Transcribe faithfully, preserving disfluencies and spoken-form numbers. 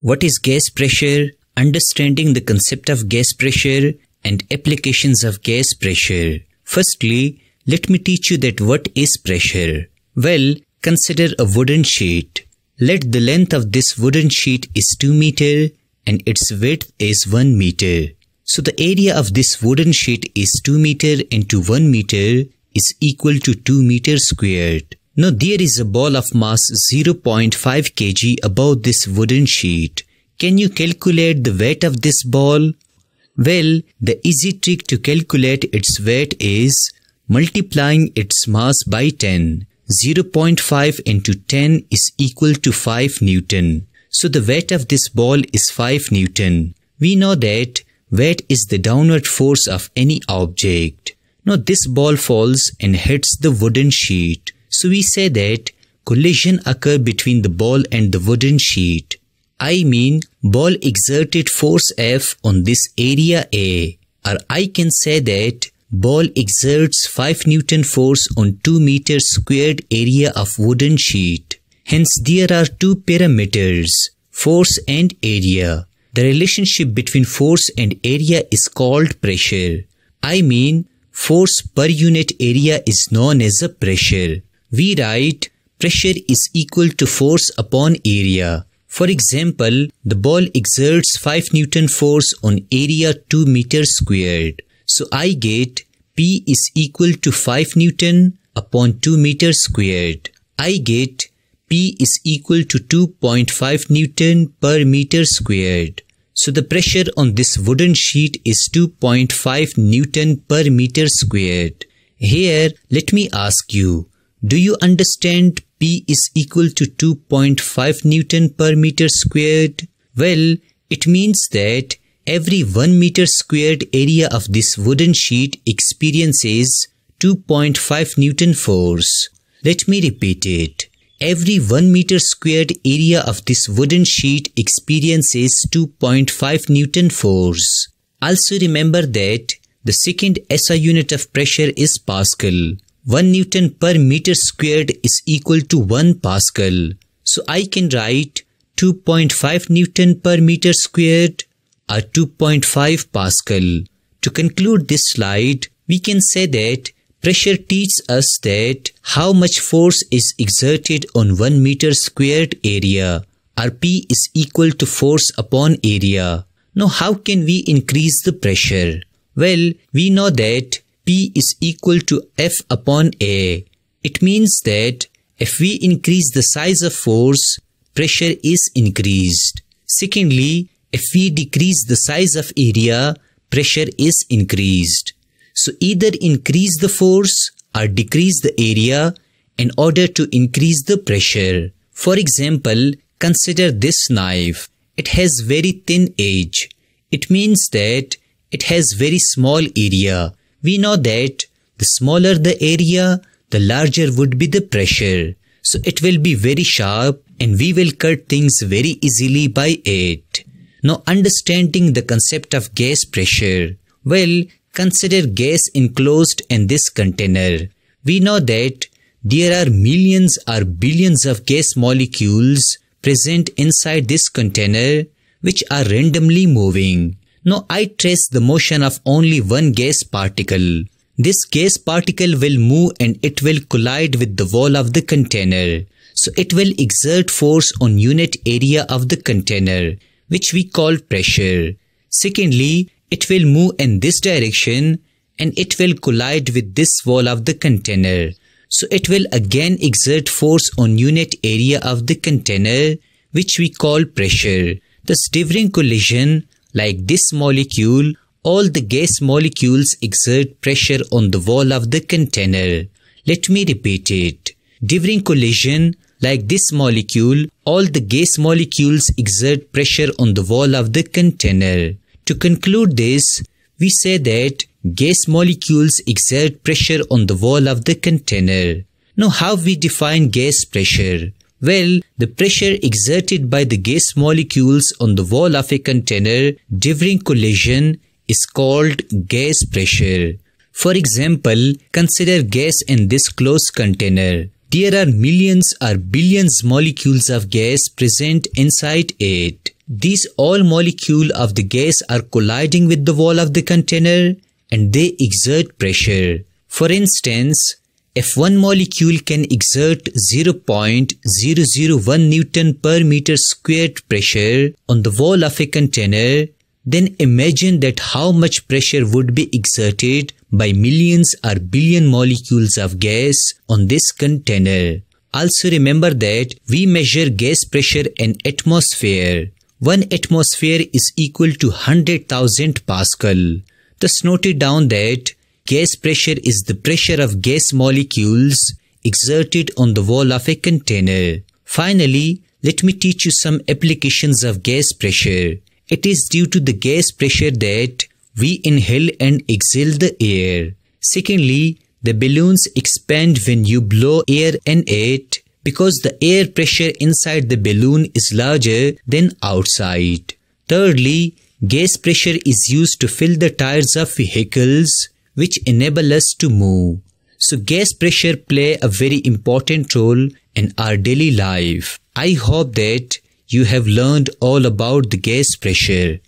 What is gas pressure? Understanding the concept of gas pressure and applications of gas pressure. Firstly, let me teach you that what is pressure. Well, consider a wooden sheet. Let the length of this wooden sheet is two meters and its width is one meter. So the area of this wooden sheet is two meter into one meter is equal to two meter squared. Now there is a ball of mass zero point five kilograms above this wooden sheet. Can you calculate the weight of this ball? Well, the easy trick to calculate its weight is multiplying its mass by ten. zero point five into ten is equal to five newtons. So the weight of this ball is five newtons. We know that weight is the downward force of any object. Now this ball falls and hits the wooden sheet. So we say that collision occurred between the ball and the wooden sheet. I mean, ball exerted force F on this area A. Or I can say that ball exerts five newton force on two meter squared area of wooden sheet. Hence, there are two parameters, force and area. The relationship between force and area is called pressure. I mean, force per unit area is known as a pressure. We write, pressure is equal to force upon area. For example, the ball exerts five newton force on area two meter squared. So I get P is equal to five newton upon two meter squared. I get P is equal to two point five newton per meter squared. So the pressure on this wooden sheet is two point five newton per meter squared. Here, let me ask you, do you understand P is equal to two point five newton per meter squared? Well, it means that every one meter squared area of this wooden sheet experiences two point five newton force. Let me repeat it. Every one meter squared area of this wooden sheet experiences two point five newton force. Also remember that the second S I unit of pressure is Pascal. one newton per meter squared is equal to one Pascal. So I can write two point five newton per meter squared are two point five Pascal. To conclude this slide, we can say that pressure teaches us that how much force is exerted on one meter squared area, or P is equal to force upon area. Now how can we increase the pressure? Well, we know that P is equal to F upon A. It means that if we increase the size of force, pressure is increased. Secondly, if we decrease the size of area, pressure is increased. So either increase the force or decrease the area in order to increase the pressure. For example, consider this knife. It has very thin edge. It means that it has very small area. We know that the smaller the area, the larger would be the pressure. So it will be very sharp and we will cut things very easily by it. Now understanding the concept of gas pressure. Well, consider gas enclosed in this container. We know that there are millions or billions of gas molecules present inside this container which are randomly moving. Now I trace the motion of only one gas particle. This gas particle will move and it will collide with the wall of the container. So it will exert force on unit area of the container, which we call pressure. Secondly, it will move in this direction and it will collide with this wall of the container. So it will again exert force on unit area of the container, which we call pressure. Thus during collision, like this molecule, all the gas molecules exert pressure on the wall of the container. Let me repeat it. During collision, like this molecule, all the gas molecules exert pressure on the wall of the container. To conclude this, we say that gas molecules exert pressure on the wall of the container. Now how we define gas pressure? Well, the pressure exerted by the gas molecules on the wall of a container during collision is called gas pressure. For example, consider gas in this closed container. There are millions or billions molecules of gas present inside it. These all molecules of the gas are colliding with the wall of the container and they exert pressure. For instance, if one molecule can exert zero point zero zero one newton per meter squared pressure on the wall of a container, then imagine that how much pressure would be exerted by millions or billion molecules of gas on this container. Also remember that we measure gas pressure in atmosphere. One atmosphere is equal to one hundred thousand Pascal. Thus noted down that gas pressure is the pressure of gas molecules exerted on the wall of a container. Finally, let me teach you some applications of gas pressure. It is due to the gas pressure that we inhale and exhale the air. Secondly, the balloons expand when you blow air in it because the air pressure inside the balloon is larger than outside. Thirdly, gas pressure is used to fill the tires of vehicles, which enable us to move. So gas pressure plays a very important role in our daily life. I hope that you have learned all about the gas pressure.